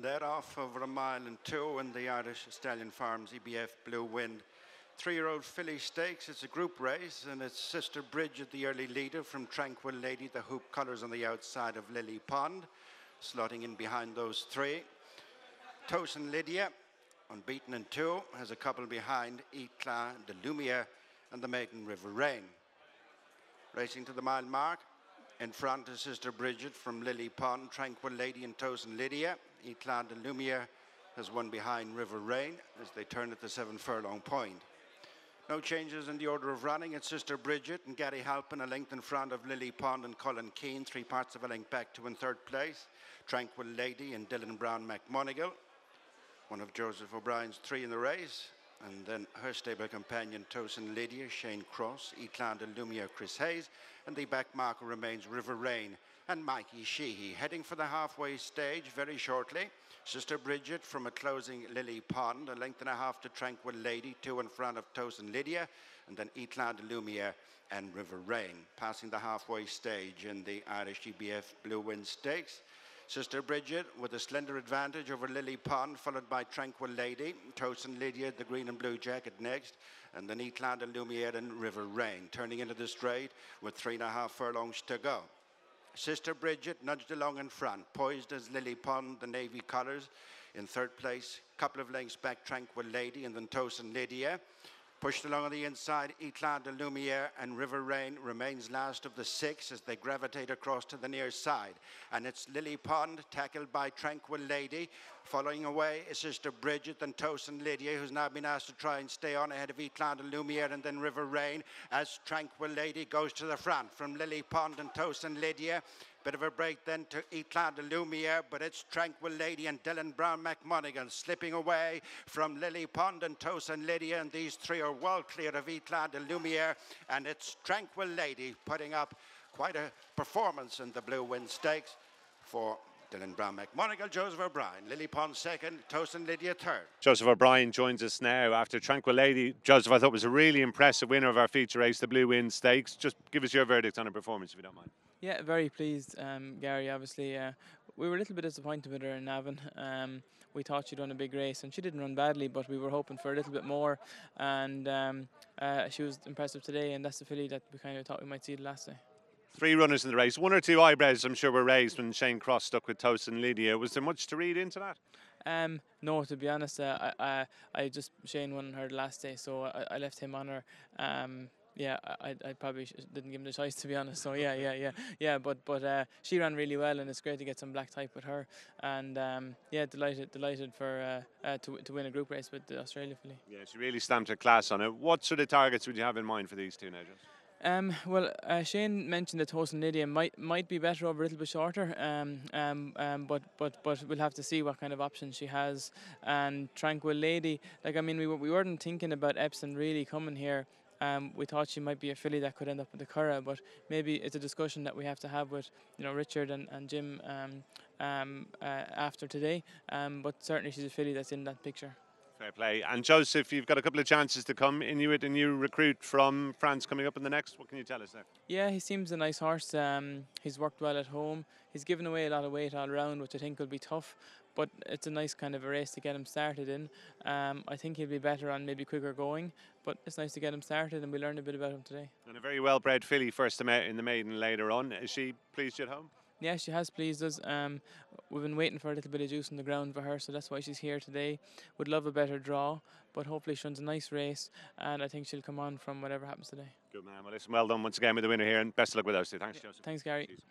led off over a mile and two in the Irish Stallion Farms EBF Blue Wind. Three-year-old filly stakes, it's a group race, and it's Sister Bridget, the early leader from Tranquil Lady, the hoop colours on the outside of Lily Pond, slotting in behind those three. Tosin Lydia, unbeaten in two, has a couple behind Éclair de Lumière and the maiden River Rain. Racing to the mile mark, in front is Sister Bridget from Lily Pond, Tranquil Lady and Tosin Lydia. Éclair de Lumière has one behind River Rain as they turn at the 7 furlong point. No changes in the order of running. It's Sister Bridget and Gary Halpin a length in front of Lily Pond and Colin Keane, 3 parts of a length back to in third place. Tranquil Lady and Dylan Browne McMonagle, one of Joseph O'Brien's 3 in the race. And then her stable companion, Tosin Lydia, Shane Cross, Éclair de Lumière, Chris Hayes, and the back marker remains River Rain and Mikey Sheehy. Heading for the halfway stage very shortly, Sister Bridget from a closing Lily Pond, a length and a half to Tranquil Lady, 2 in front of Tosin Lydia, and then Éclair de Lumière and River Rain. Passing the halfway stage in the Irish EBF Blue Wind Stakes, Sister Bridget with a slender advantage over Lily Pond, followed by Tranquil Lady, Tosin Lydia, the green and blue jacket next, and then Éclair de Lumière and River Rain, turning into the straight with 3.5 furlongs to go. Sister Bridget nudged along in front, poised as Lily Pond, the navy colours. In third place, couple of lengths back, Tranquil Lady, and then Tosin Lydia. Pushed along on the inside, Éclair de Lumière and River Rain remains last of the 6 as they gravitate across to the near side. And it's Lily Pond, tackled by Tranquil Lady. Following away is Sister Bridget and Tosin Lydia, who's now been asked to try and stay on ahead of Éclair de Lumière and then River Rain as Tranquil Lady goes to the front from Lily Pond and Tosin Lydia. Bit of a break then to Éclair de Lumière, but it's Tranquil Lady and Dylan Browne McMonagle slipping away from Lily Pond and Tosin Lydia, and these 3 are well clear of Éclair de Lumière, and it's Tranquil Lady putting up quite a performance in the Blue Wind Stakes for Dylan Browne McMonagle, Joseph O'Brien, Lily Pond second, Tosin Lydia third. Joseph O'Brien joins us now after Tranquil Lady. Joseph, I thought was a really impressive winner of our feature race, the Blue Wind Stakes. Just give us your verdict on her performance, if you don't mind. Yeah, very pleased, Gary, obviously. We were a little bit disappointed with her in Navan. We thought she'd run a big race, and she didn't run badly, but we were hoping for a little bit more. And she was impressive today, and that's the filly that we kind of thought we might see the last day. 3 runners in the race. 1 or 2 eyebrows, I'm sure, were raised when Shane Cross stuck with Tosin Lydia. Was there much to read into that? No, to be honest, Shane won her the last day, so I left him on her. Yeah, I probably didn't give him the choice, to be honest. So yeah. But she ran really well, and it's great to get some black type with her. And yeah, delighted for to win a group race with the Australia filly. Yeah, she really stamped her class on it. What sort of targets would you have in mind for these 2 now, Josh? Shane mentioned that Tosin Lydia might be better over a little bit shorter, but we'll have to see what kind of options she has. And Tranquil Lady, like, I mean, we weren't thinking about Epson really coming here. We thought she might be a filly that could end up with the Curragh, but maybe it's a discussion that we have to have with, you know, Richard and Jim after today. But certainly she's a filly that's in that picture. Fair play. And Joseph, you've got a couple of chances to come. Inuit, a new recruit from France, coming up in the next. What can you tell us there? Yeah, he seems a nice horse. He's worked well at home. He's given away a lot of weight all around, which I think will be tough. But it's a nice kind of a race to get him started in. I think he'll be better on maybe quicker going, but it's nice to get him started, and we learned a bit about him today. And a very well-bred filly first in the maiden later on. Is she pleased at home? Yeah, she has pleased us. We've been waiting for a little bit of juice on the ground for her, so that's why she's here today. Would love a better draw, but hopefully she runs a nice race, and I think she'll come on from whatever happens today. Good man. Well, listen, well done once again with the winner here, and best of luck with those 2. Thanks, Joseph. Thanks, Gary. Cheers.